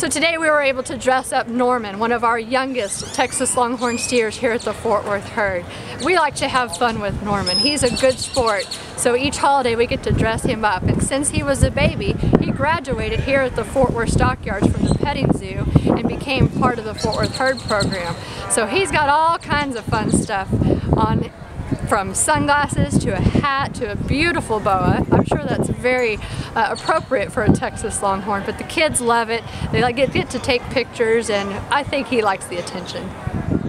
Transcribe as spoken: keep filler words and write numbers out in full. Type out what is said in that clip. So today we were able to dress up Norman, one of our youngest Texas Longhorn steers here at the Fort Worth herd. We like to have fun with Norman. He's a good sport, so each holiday we get to dress him up. And since he was a baby, he graduated here at the Fort Worth Stockyards from the petting zoo and became part of the Fort Worth herd program. So he's got all kinds of fun stuff on, from sunglasses to a hat to a beautiful boa. I'm sure that's very uh, appropriate for a Texas Longhorn, but the kids love it. They like, get, get to take pictures, and I think he likes the attention.